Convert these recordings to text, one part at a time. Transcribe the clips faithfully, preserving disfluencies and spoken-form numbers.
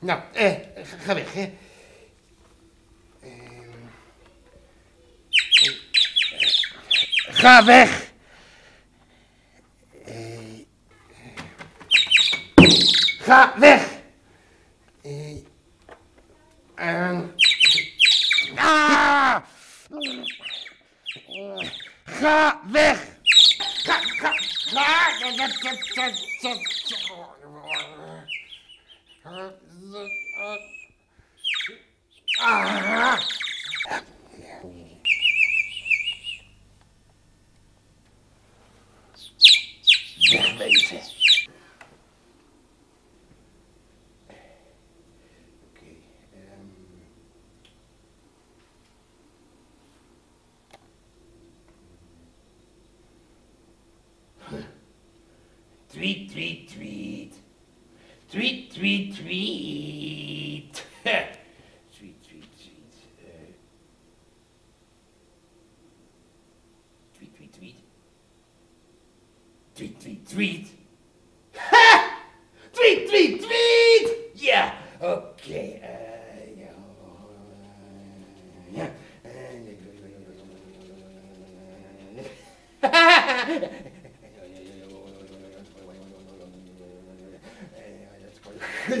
Nou, eh, ga weg, hè. Eh, eh, ga weg! Eh, ga weg! Eh, eh, ah! Ga weg! Ga, ga, ga! Uh, uh, uh, uh. Wegwezen. Oké, ehm. Tweet, tweet, tweet. Tweet, tweet, tweet. Tweet, tweet, tweet. Uh, tweet, tweet, tweet. Tweet, tweet, tweet. Ha! Tweet, tweet, tweet! Yeah! Okay. Uh, yeah. Yeah. Ha ha ha! Yeah! Okay. Yeah,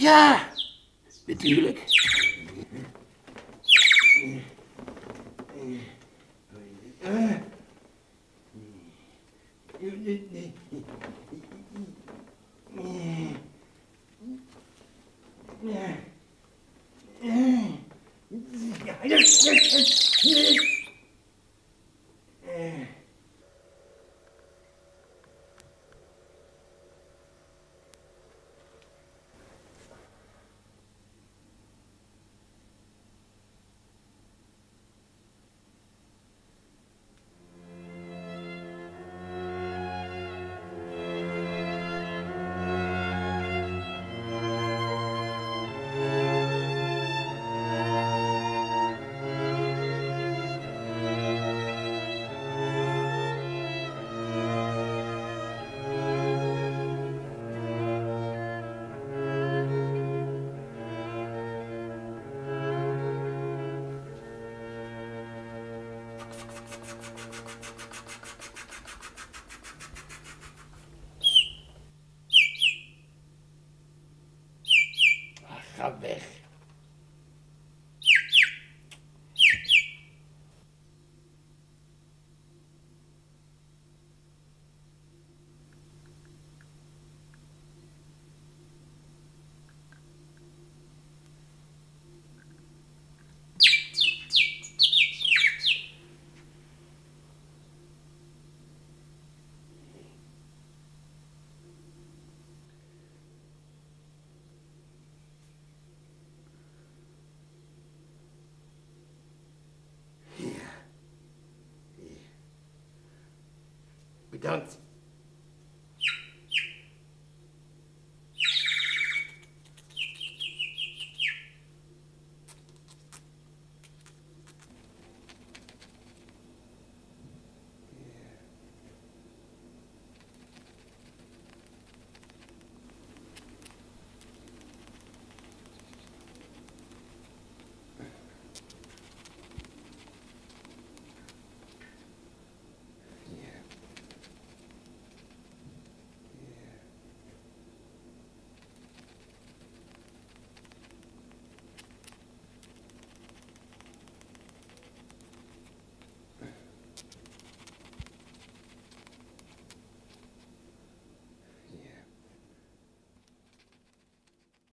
Ja, natuurlijk. Ga weg. Bedankt.